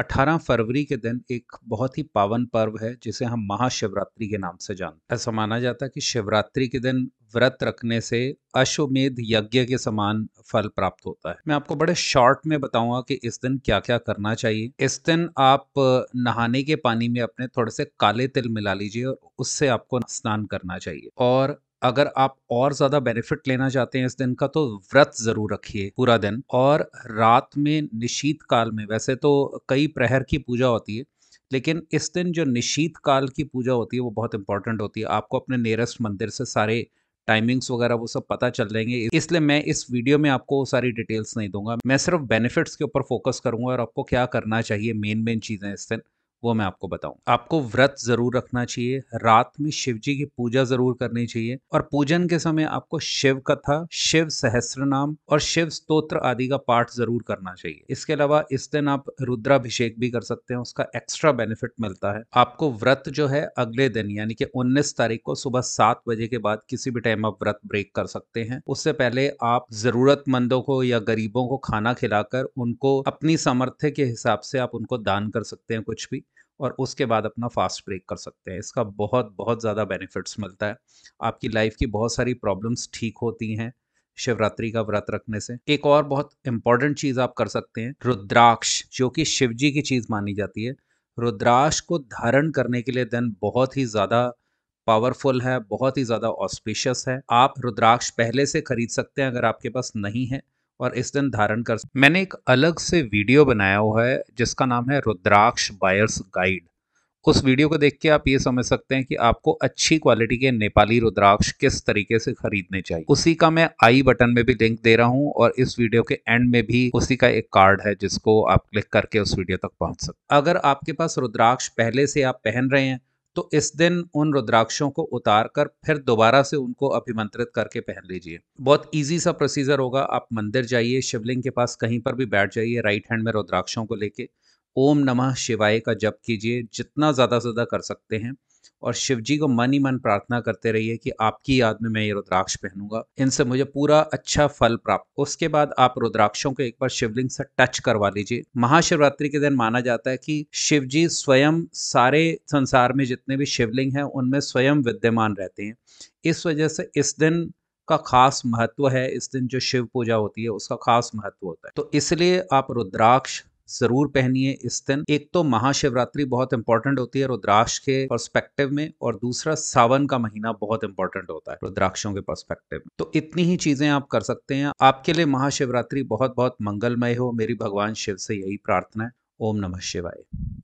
18 फरवरी के दिन एक बहुत ही पावन पर्व है जिसे हम महाशिवरात्रि के नाम से जानते हैं। ऐसा माना जाता है कि शिवरात्रि के दिन व्रत रखने से अश्वमेध यज्ञ के समान फल प्राप्त होता है। मैं आपको बड़े शॉर्ट में बताऊंगा कि इस दिन क्या क्या करना चाहिए। इस दिन आप नहाने के पानी में अपने थोड़े से काले तिल मिला लीजिए और उससे आपको स्नान करना चाहिए। और अगर आप और ज़्यादा बेनिफिट लेना चाहते हैं इस दिन का, तो व्रत ज़रूर रखिए पूरा दिन। और रात में निशीत काल में वैसे तो कई प्रहर की पूजा होती है, लेकिन इस दिन जो निशीत काल की पूजा होती है वो बहुत इंपॉर्टेंट होती है। आपको अपने नियरेस्ट मंदिर से सारे टाइमिंग्स वगैरह वो सब पता चल जाएंगे, इसलिए मैं इस वीडियो में आपको सारी डिटेल्स नहीं दूंगा। मैं सिर्फ बेनिफिट्स के ऊपर फोकस करूंगा और आपको क्या करना चाहिए, मेन चीज़ें इस दिन वो मैं आपको बताऊं। आपको व्रत ज़रूर रखना चाहिए, रात में शिवजी की पूजा ज़रूर करनी चाहिए। और पूजन के समय आपको शिव कथा, शिव सहस्रनाम और शिव स्तोत्र आदि का पाठ ज़रूर करना चाहिए। इसके अलावा इस दिन आप रुद्राभिषेक भी कर सकते हैं, उसका एक्स्ट्रा बेनिफिट मिलता है। आपको व्रत जो है अगले दिन यानी कि 19 तारीख को सुबह 7 बजे के बाद किसी भी टाइम आप व्रत ब्रेक कर सकते हैं। उससे पहले आप ज़रूरतमंदों को या गरीबों को खाना खिलाकर उनको अपनी सामर्थ्य के हिसाब से आप उनको दान कर सकते हैं कुछ भी, और उसके बाद अपना फास्ट ब्रेक कर सकते हैं। इसका बहुत ज़्यादा बेनिफिट्स मिलता है। आपकी लाइफ की बहुत सारी प्रॉब्लम्स ठीक होती हैं शिवरात्रि का व्रत रखने से। एक और बहुत इम्पॉर्टेंट चीज़ आप कर सकते हैं, रुद्राक्ष जो कि शिवजी की चीज़ मानी जाती है, रुद्राक्ष को धारण करने के लिए दिन बहुत ही ज़्यादा पावरफुल है, बहुत ही ज़्यादा ऑस्पिशियस है। आप रुद्राक्ष पहले से खरीद सकते हैं अगर आपके पास नहीं है, और इस दिन धारण कर सकते। मैंने एक अलग से वीडियो बनाया हुआ है जिसका नाम है रुद्राक्ष बायर्स गाइड। उस वीडियो को देख के आप ये समझ सकते हैं कि आपको अच्छी क्वालिटी के नेपाली रुद्राक्ष किस तरीके से खरीदने चाहिए। उसी का मैं आई बटन में भी लिंक दे रहा हूँ, और इस वीडियो के एंड में भी उसी का एक कार्ड है जिसको आप क्लिक करके उस वीडियो तक पहुँच सकते। अगर आपके पास रुद्राक्ष पहले से आप पहन रहे हैं तो इस दिन उन रुद्राक्षों को उतार कर फिर दोबारा से उनको अभिमंत्रित करके पहन लीजिए। बहुत इजी सा प्रोसीजर होगा। आप मंदिर जाइए, शिवलिंग के पास कहीं पर भी बैठ जाइए, राइट हैंड में रुद्राक्षों को लेके ओम नमः शिवाय का जप कीजिए, जितना ज़्यादा कर सकते हैं, और शिवजी को मन ही मन प्रार्थना करते रहिए कि आपकी याद में मैं ये रुद्राक्ष पहनूंगा, इनसे मुझे पूरा अच्छा फल प्राप्त। उसके बाद आप रुद्राक्षों को एक बार शिवलिंग से टच करवा लीजिए। महाशिवरात्रि के दिन माना जाता है कि शिवजी स्वयं सारे संसार में जितने भी शिवलिंग हैं उनमें स्वयं विद्यमान रहते हैं। इस वजह से इस दिन का खास महत्व है। इस दिन जो शिव पूजा होती है उसका खास महत्व होता है, तो इसलिए आप रुद्राक्ष ज़रूर पहनिए इस दिन। एक तो महाशिवरात्रि बहुत इंपॉर्टेंट होती है रुद्राक्ष के पर्सपेक्टिव में, और दूसरा सावन का महीना बहुत इंपॉर्टेंट होता है रुद्राक्षों के पर्सपेक्टिव में। तो इतनी ही चीज़ें आप कर सकते हैं। आपके लिए महाशिवरात्रि बहुत मंगलमय हो, मेरी भगवान शिव से यही प्रार्थना है। ओम नमः शिवाय।